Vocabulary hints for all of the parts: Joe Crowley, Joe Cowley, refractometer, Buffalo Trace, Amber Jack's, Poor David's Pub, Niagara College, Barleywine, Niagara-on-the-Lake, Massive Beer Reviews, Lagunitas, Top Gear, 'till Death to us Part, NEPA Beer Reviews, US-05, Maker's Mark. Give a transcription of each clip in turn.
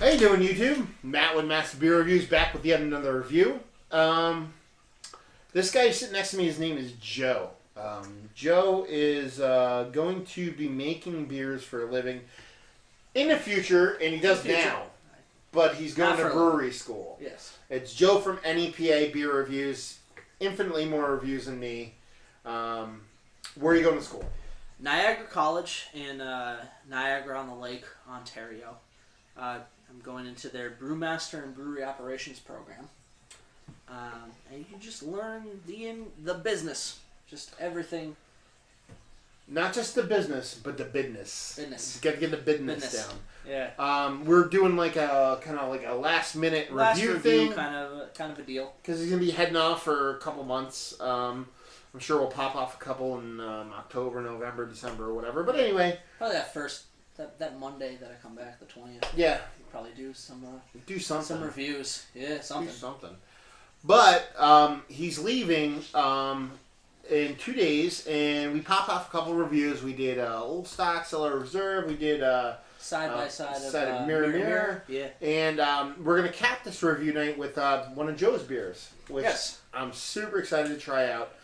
How you doing, YouTube? Matt with Massive Beer Reviews, back with yet another review. This guy sitting next to me, his name is Joe. Joe is going to be making beers for a living in the future, and he does now, but he's going to brewery school. Yes. It's Joe from NEPA Beer Reviews, infinitely more reviews than me. Where are you going to school? Niagara College in Niagara-on-the-Lake, Ontario. I'm going into their brewmaster and brewery operations program, and you just learn the business, just everything. Not just the business, but the business. Business. You got to get the business down. Yeah. We're doing like a last minute review thing, kind of a deal. Because he's gonna be heading off for a couple months. I'm sure we'll pop off a couple in October, November, December, or whatever. But anyway, probably that first. That Monday that I come back, the 20th. Yeah. We'll probably do some reviews. Yeah, something. Do something. But he's leaving in 2 days, and we popped off a couple reviews. We did Old Stock, Cellar Reserve. We did Side by Side of Mirror. Yeah. And we're going to cap this review night with one of Joe's beers, which I'm super excited to try out.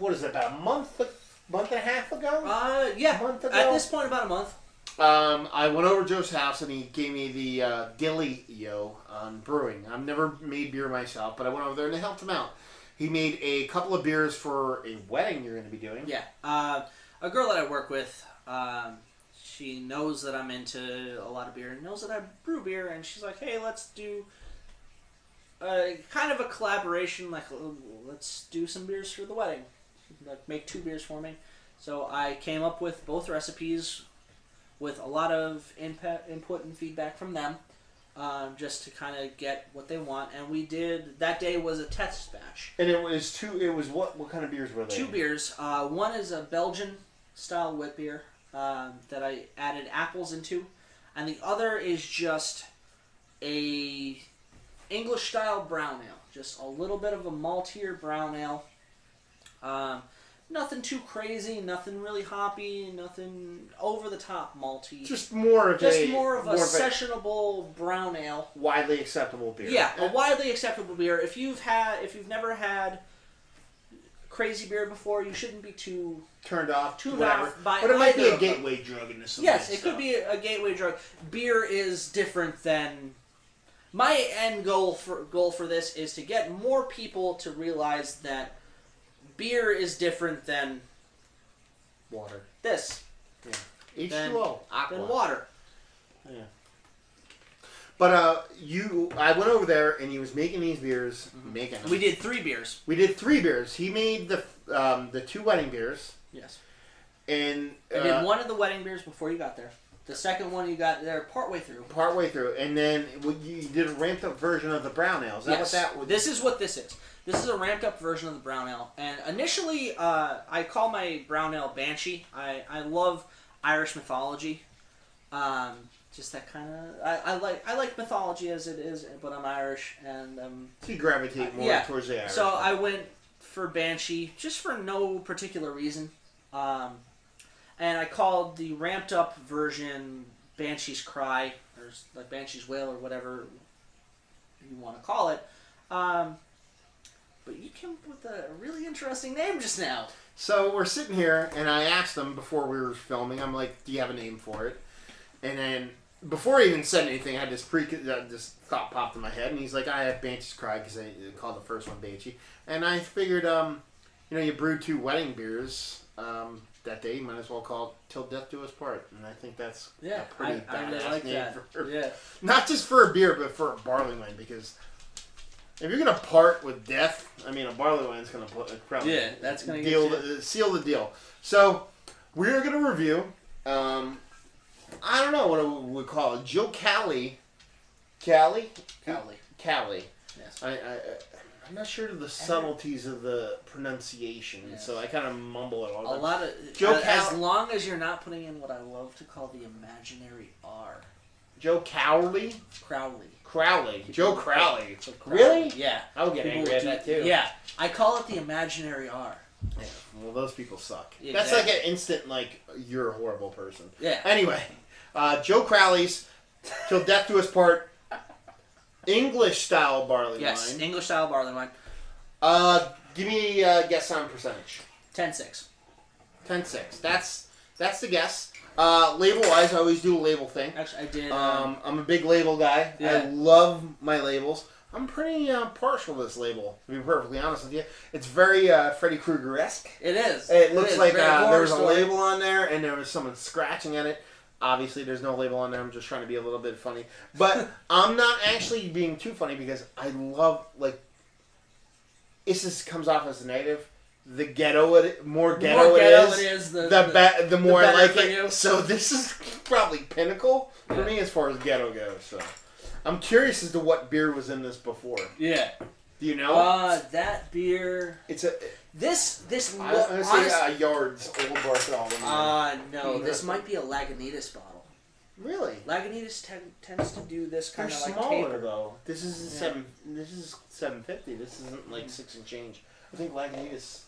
What is it, about a month and a half ago? Yeah. A month ago? At this point, about a month. I went over to Joe's house and he gave me the Dilly-O on brewing. I've never made beer myself, but I went over there and I helped him out. He made a couple of beers for a wedding you're going to be doing. Yeah. A girl that I work with, she knows that I'm into a lot of beer and knows that I brew beer, and she's like, hey, let's do kind of a collaboration, like let's do some beers for the wedding. Like, make two beers for me. So I came up with both recipes with a lot of input and feedback from them, just to kind of get what they want. And we did, that day was a test batch. And it was what kind of beers were they? Two beers. One is a Belgian style wit beer that I added apples into. And the other is just a English style brown ale. Just a little bit of a maltier brown ale. Nothing too crazy, nothing really hoppy, nothing over-the-top malty. Just more of a sessionable brown ale. Widely acceptable beer. Yeah, a widely acceptable beer. If you've never had crazy beer before, you shouldn't be too turned off by it. But it might be a gateway drug into some. Yes, it could be a gateway drug. Beer is different than. My end goal for this is to get more people to realize that beer is different than water. This. Yeah. H2O. Aqua. Than water. Yeah. But I went over there and he was making these beers. Mm-hmm. We did three beers. He made the two wedding beers. Yes. And I did one of the wedding beers before you got there. The second one you got there partway through. And then you did a ramped up version of the brown ale. Is that what that was? This is what this is. This is a ramped up version of the brown ale. And initially, I call my brown ale Banshee. I love Irish mythology. Just that kind of... I like mythology as it is, but I'm Irish. And so you gravitate more towards the Irish. So I went for Banshee just for no particular reason. And I called the ramped up version Banshee's Cry, or like Banshee's Wail, or whatever you want to call it. But you came up with a really interesting name just now. So we're sitting here, and I asked him before we were filming, I'm like, do you have a name for it? And then before I even said anything, I had this thought popped in my head, and he's like, I have Banshee's Cry, because I called the first one Banshee. And I figured, you know, you brewed two wedding beers, that day, you might as well call it Till Death Do Us Part. And I think that's a pretty badass like name for not just for a beer, but for a barley wine. Because if you're going to part with death, I mean, a barley wine is going to probably seal the deal. So we're going to review, I don't know what we would call it, Joe Cowley. Cowley. Yes. I'm not sure of the subtleties of the pronunciation, so I kind of mumble it all. As long as you're not putting in what I love to call the imaginary R. Joe Cowley? Crowley. Joe Crowley. Really? Yeah. I'll get angry at that too. Yeah. I call it the imaginary R. Yeah. Well, those people suck. Exactly. That's like an instant, like, you're a horrible person. Yeah. Anyway, Joe Crowley's till death do us part. English-style barley wine. Yes, English-style barley wine. Give me a guess on percentage. 10.6. 10.6. That's the guess. Label-wise, I always do a label thing. Actually, I did. I'm a big label guy. Yeah. I love my labels. I'm pretty partial to this label, to be perfectly honest with you. It's very Freddy Krueger-esque. It is. It looks like there was a label on there, and there was someone scratching at it. Obviously, there's no label on there. I'm just trying to be a little bit funny. But I'm not actually being too funny because I love, like, this just comes off as a native. The ghetto, the more ghetto it is, the more I like it. So this is probably pinnacle for me as far as ghetto goes, so. I'm curious as to what beer was in this before. Yeah. Do you know? That beer... It's a... This... I was going to say Yard's Old Bartholomew. No. Mm-hmm. This might be a Lagunitas bottle. Really? Lagunitas tends to do this kind of like smaller, taper. Though. This is $7.50. This isn't like 6 and change. I think Lagunitas...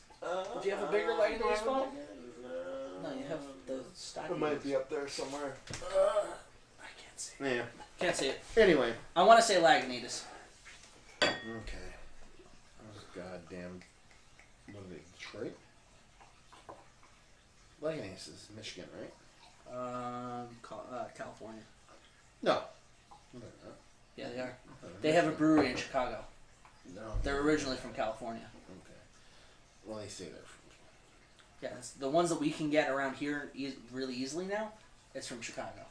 do you have a bigger Lagunitas bottle? No, you have the stock. It might be up there somewhere. I can't see. Yeah. Can't see it. Anyway. I want to say Lagunitas. Okay. That was goddamn... What are they, Detroit? Lagunitas is Michigan, right? California. No. Yeah, they are. They have a brewery in Chicago. No. They're originally from California. Okay. Well, they say they're from... Yeah, the ones that we can get around here really easily now, it's from Chicago.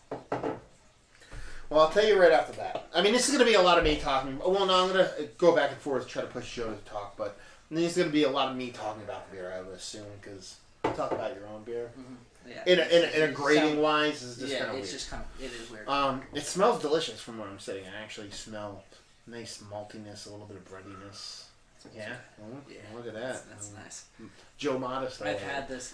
Well, I'll tell you right off the bat. I mean, this is going to be a lot of me talking. Well, no, I'm going to go back and forth try to push Joe to talk, but this is going to be a lot of me talking about the beer, I would assume, because talk about your own beer. Mm-hmm. Yeah. In a grading-wise, it's just kind of weird. Yeah, it's just kind of, it is weird. It smells delicious from where I'm sitting. I actually smell nice maltiness, a little bit of breadiness. Yeah? Mm-hmm. Yeah. Look at that. That's nice. Joe Modest. I've had this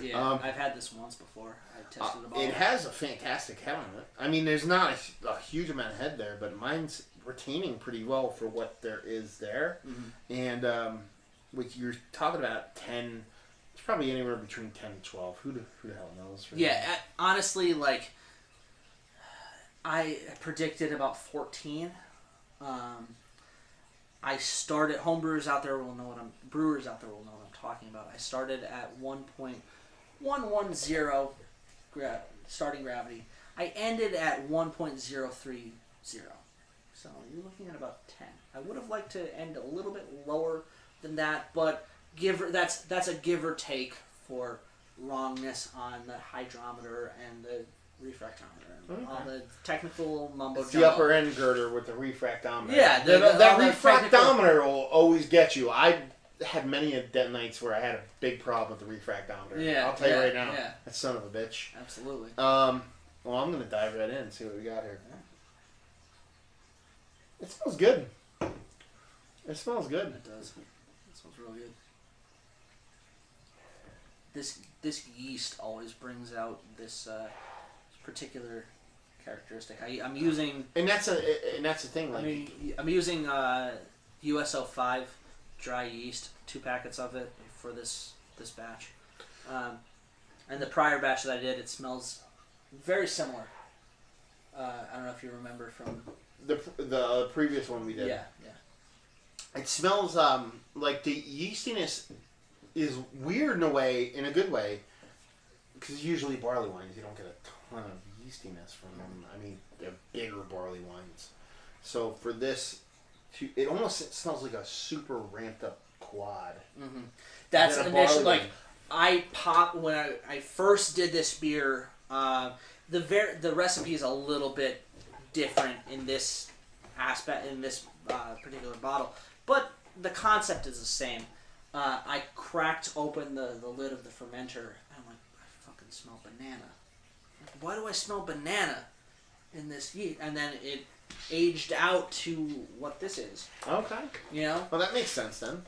once before. I tested it all. It has a fantastic head on it. I mean, there's not a huge amount of head there, but mine's retaining pretty well for what there is there. Mm-hmm. And what you're talking about, 10, it's probably anywhere between 10 and 12. Who the hell knows? Really? Yeah, honestly, like, I predicted about 14. I started, brewers out there will know what I'm talking about. I started at 1.110 starting gravity. I ended at 1.030. So you're looking at about 10. I would have liked to end a little bit lower than that, but that's a give or take for wrongness on the hydrometer and the refractometer. Okay. All the technical mumbo jumbo. The upper end girder with the refractometer. Yeah. That refractometer will always get you. I had many nights where I had a big problem with the refractometer. Yeah. I'll tell you right now. Yeah. That son of a bitch. Absolutely. Well, I'm going to dive right in and see what we got here. It smells good. It smells good. It does. It smells real good. This yeast always brings out this... particular characteristic. I'm using, and that's a thing. Like, I mean, I'm using US-05 dry yeast, 2 packets of it for this batch. And the prior batch that I did, it smells very similar. I don't know if you remember from the previous one we did. Yeah, yeah. It smells like the yeastiness is weird in a way, in a good way, because usually barley wines you don't get a ton of yeastiness from them. I mean, they're bigger barley wines. So for this, it almost smells like a super ramped up quad. Mm-hmm. That's initially like when I first did this beer. The recipe is a little bit different in this aspect, in this particular bottle, but the concept is the same. I cracked open the lid of the fermenter. And I'm like, I fucking smell banana. Why do I smell banana in this yeast? And then it aged out to what this is. Okay. You know? Well, that makes sense then.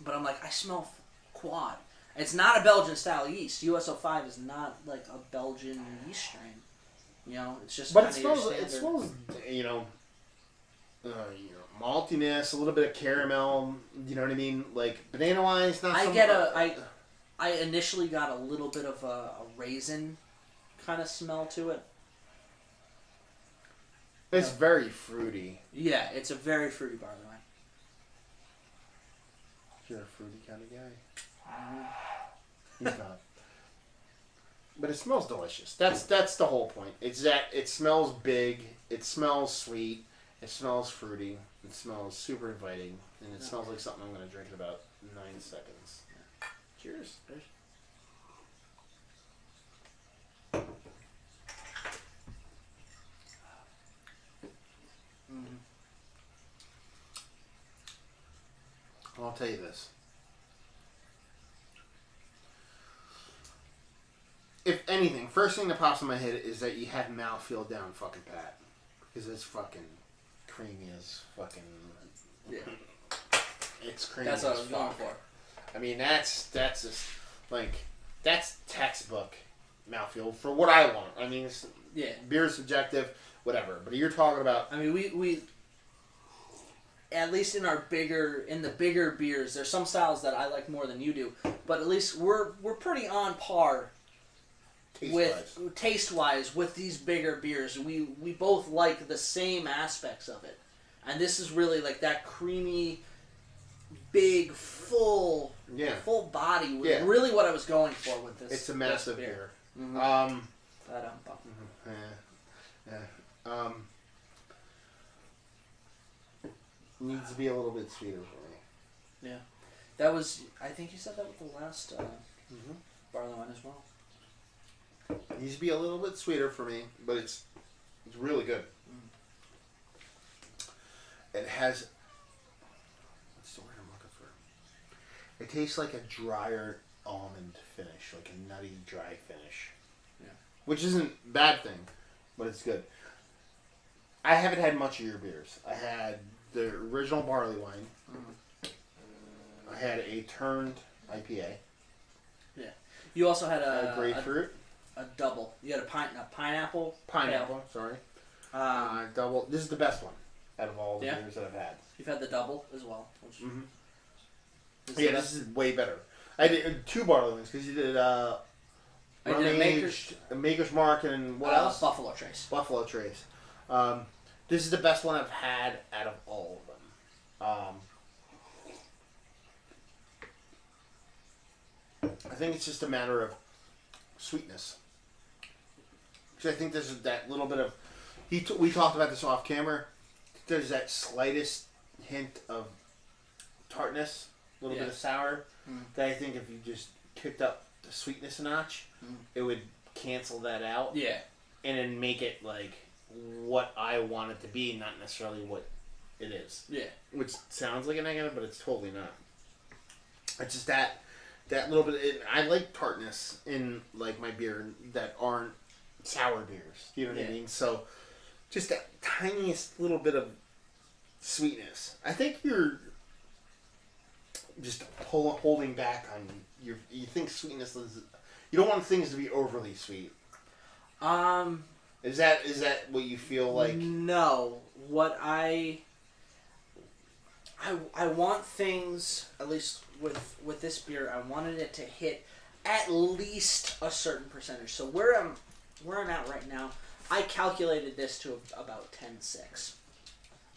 But I'm like, I smell quad. It's not a Belgian style yeast. US-05 is not like a Belgian yeast strain. You know, it's just. But it smells. You know, maltiness, a little bit of caramel. You know what I mean? Like banana wise, not. I initially got a little bit of a raisin kind of smell to it. It's very fruity. Yeah, it's a very fruity barley wine. You're a fruity kind of guy. He's not. But it smells delicious. That's the whole point. It's that it smells big, it smells sweet, it smells fruity, it smells super inviting, and it smells like something I'm going to drink in about 9 seconds. Yeah. Cheers. Cheers. Mm-hmm. I'll tell you this. If anything, first thing that pops in my head is that you had mouthfeel down fucking pat. Because it's fucking creamy as fucking... Yeah. It's creamy as fuck. That's what I was going for. I mean, that's just, like, that's textbook mouthfeel for what I want. I mean, it's, yeah, beer is subjective, whatever. But you're talking about... I mean, we at least in our bigger, in the bigger beers, there's some styles that I like more than you do. But at least we're pretty on par... Taste-wise, with these bigger beers, we both like the same aspects of it, and this is really like that creamy, big, full, full body. Was really what I was going for with this. It's a massive beer. Mm-hmm. Needs to be a little bit sweeter for me. Yeah, that was. I think you said that with the last barley wine as well. It needs to be a little bit sweeter for me, but it's really good. It has... What's the word I'm looking for? It tastes like a drier almond finish, like a nutty, dry finish. Yeah. Which isn't a bad thing, but it's good. I haven't had much of your beers. I had the original barley wine. I had a turned IPA. Yeah. You also had a grapefruit. A double. You had a pineapple. Pineapple, sorry. Double. This is the best one out of all the beers that I've had. You've had the double as well. Which this is way better. I did two barley wines because you did Maker's Mark and what else? Buffalo Trace. Buffalo Trace. This is the best one I've had out of all of them. I think it's just a matter of sweetness. Because I think there's that little bit of... we talked about this off camera. There's that slightest hint of tartness, a little bit of sour, that I think if you just kicked up the sweetness a notch, it would cancel that out. Yeah. And then make it like what I want it to be, not necessarily what it is. Yeah. Which sounds like a negative, but it's totally not. It's just that... That little bit, I like tartness in like my beer that aren't sour beers. You know what I mean? So, just that tiniest little bit of sweetness. I think you're just holding back on your. You think sweetness is. You don't want things to be overly sweet. Is that what you feel like? No, what I want things, at least with this beer, I wanted it to hit at least a certain percentage. So where I'm at right now, I calculated this to about 10.6.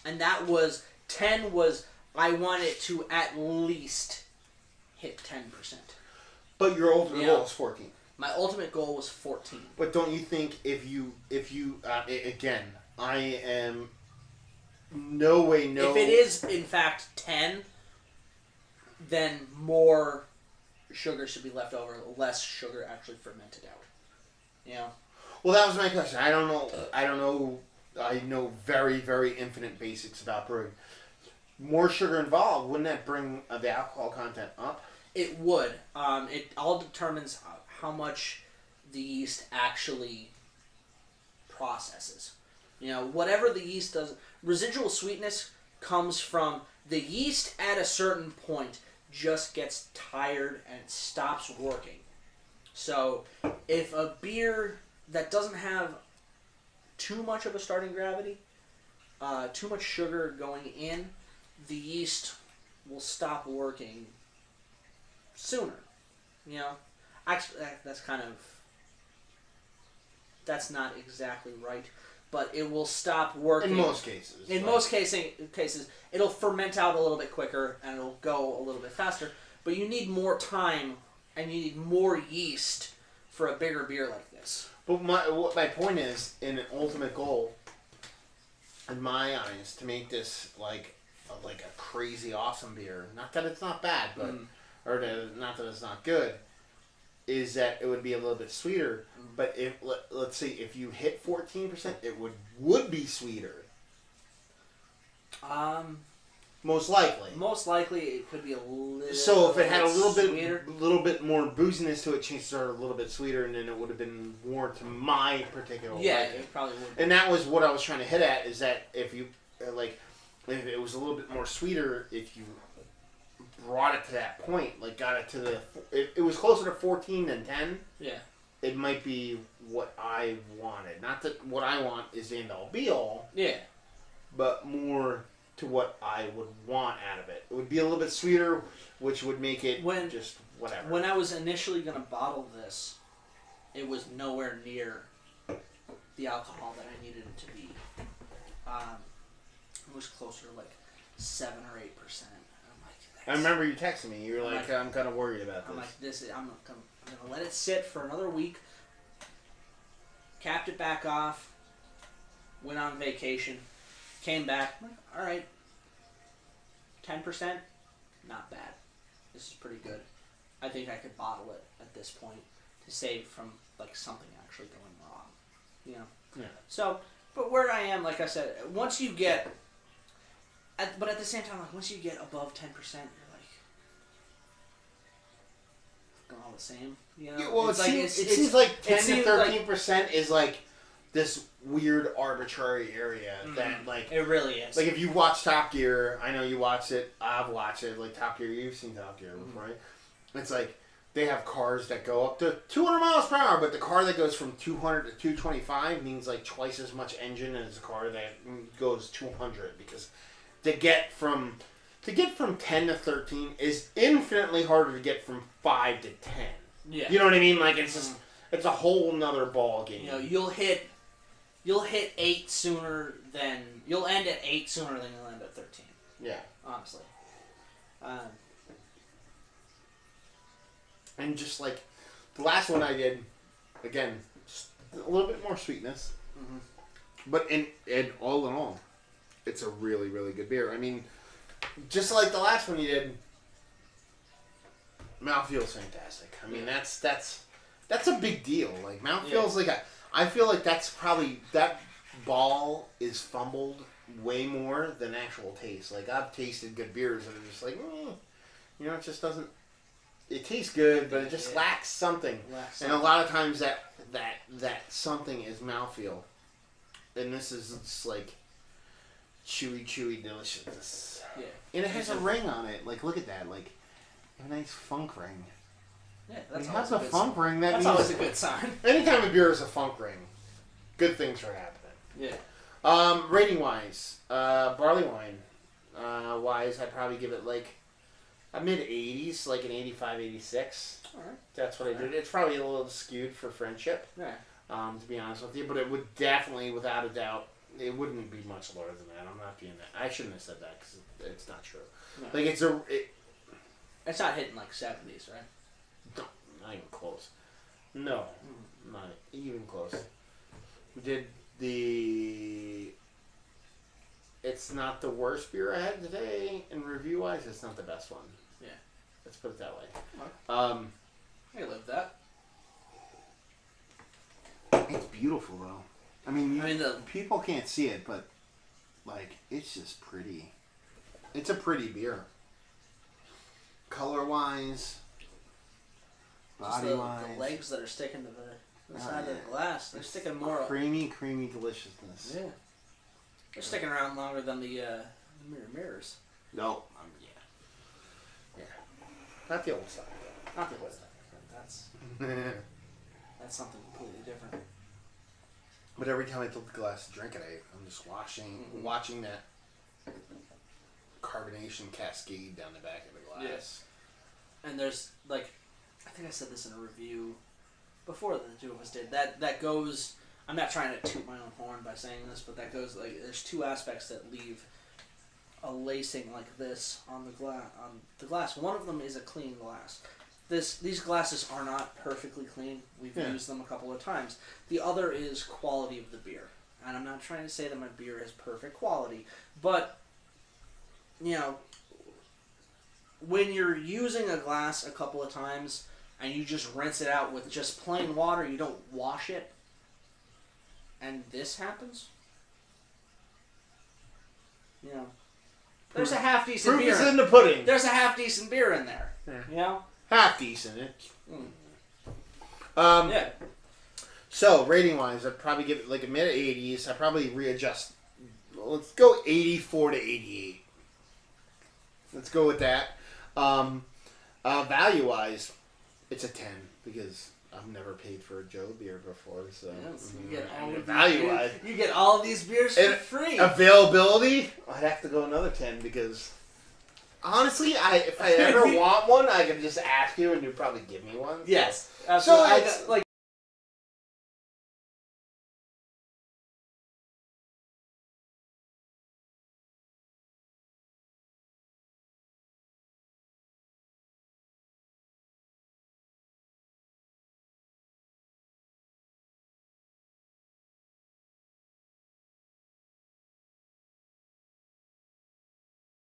And that was, 10 was, I want it to at least hit 10%. But your ultimate goal is 14. My ultimate goal was 14. But don't you think if you again, I am... No way, no. If it is, in fact, 10, then more sugar should be left over, less sugar actually fermented out. You know? Well, that was my question. I don't know. I know very, very infinite basics about brewing. More sugar involved, wouldn't that bring the alcohol content up? It would. It all determines how much the yeast actually processes. You know, whatever the yeast does, residual sweetness comes from the yeast at a certain point just gets tired and it stops working. So if a beer that doesn't have too much of a starting gravity, too much sugar going in, the yeast will stop working sooner. You know, actually, that's not exactly right. but it will stop working. In most cases. In most cases, it'll ferment out a little bit quicker and it'll go a little bit faster. But you need more time and you need more yeast for a bigger beer like this. But my point is, in an ultimate goal, in my eyes, to make this like a crazy awesome beer. Not that it's not bad, but not that it's not good. Is that it would be a little bit sweeter, but if let's see, if you hit 14%, it would be sweeter. Most likely. Most likely, it could be a little. So if it had a little bit, more booziness to it, chances are a little bit sweeter, and then it would have been more to my particular. Yeah, liking. It probably would. And that was what I was trying to hit at: is that if you if it was a little bit more sweeter, if you brought it to that point, like got it to the, if it was closer to 14 than 10. Yeah. It might be what I wanted. Not that what I want is the end all be all. Yeah. But more to what I would want out of it. It would be a little bit sweeter, which would make it just whatever. When I was initially going to bottle this, it was nowhere near the alcohol that I needed it to be. It was closer to like 7 or 8%. I remember you texting me. You were like, I'm kind of worried about this. I'm like, I'm going to let it sit for another week. Capped it back off. Went on vacation. Came back. Like, all right. 10%? Not bad. This is pretty good. I think I could bottle it at this point to save from like something actually going wrong. You know? Yeah. So, but where I am, like I said, once you get... but at the same time, like once you get above 10%, you're like, all the same, you know. Yeah, well, it seems like 10 to 13% is like this weird arbitrary area that like it really is. Like if you watch Top Gear, I know you watch it. I've watched it. Like Top Gear, you've seen Top Gear before, right? It's like they have cars that go up to 200 miles per hour, but the car that goes from 200 to 225 means like twice as much engine as a car that goes 200 because. To get from 10 to 13 is infinitely harder to get from 5 to 10. Yeah, you know what I mean. Like it's just it's a whole nother ball game. You know, you'll hit 8 sooner than you'll end at 8 sooner than you'll end at 13. Yeah, honestly. And just like the last one I did, again, just a little bit more sweetness, but in all in all. It's a really, really good beer. I mean, just like the last one you did, mouthfeel's fantastic. I mean, that's a big deal. Like mouthfeel's like I feel like that's probably that ball is fumbled way more than actual taste. Like I've tasted good beers that are just like, you know, it just doesn't. It tastes good, but it just lacks something. And a lot of times that something is mouthfeel, and this is just like. Chewy deliciousness. Yeah. And it has a ring on it. Like look at that. Like a nice funk ring. Yeah, that's a funk ring. That's always a good sign. Anytime a beer is a funk ring, good things are happening. Yeah. Rating wise, barley wine wise, I'd probably give it like a mid-80s, like an 85, 86. All right. That's what I did. It's probably a little skewed for friendship. Yeah. To be honest with you, but it would definitely, without a doubt. It wouldn't be much lower than that. I'm not being that. I shouldn't have said that because it's not true. No. Like it's a. It's not hitting like 70s, right? No, not even close. No, not even close. We did the. It's not the worst beer I had today, and review wise, it's not the best one. Yeah, let's put it that way. I live that. It's beautiful though. I mean the people can't see it, but like it's just pretty. It's a pretty beer. Color wise, body wise, the legs that are sticking to the side of the glass, they're sticking more. Creamy deliciousness. Yeah, they're sticking around longer than the mirrors. No, not the old side. Not the old side. That's something completely different. But every time I took the glass to drink it, I'm just watching that carbonation cascade down the back of the glass. Yes. And there's like, I think I said this in a review before the two of us did that. That goes. I'm not trying to toot my own horn by saying this, but that goes like there's two aspects that leave a lacing like this on the glass. One of them is a clean glass. These glasses are not perfectly clean. We've used them a couple of times. The other is quality of the beer. And I'm not trying to say that my beer is perfect quality, but, you know, when you're using a glass a couple of times and you just rinse it out with just plain water, you don't wash it, and this happens, you know, there's a half-decent beer. Proof is in the pudding. There's a half-decent beer in there, you know? Half-decent, eh? Mm. Yeah. So, rating-wise, I'd probably give it like a mid-80s. I'd probably readjust. Let's go 84 to 88. Let's go with that. Value-wise, it's a 10 because I've never paid for a Joe beer before. So, yes, you get all value-wise. You get all these beers for free. Availability, I'd have to go another 10 because... Honestly, if I ever want one, I can just ask you and you'll probably give me one. Yes. Absolutely. So, like...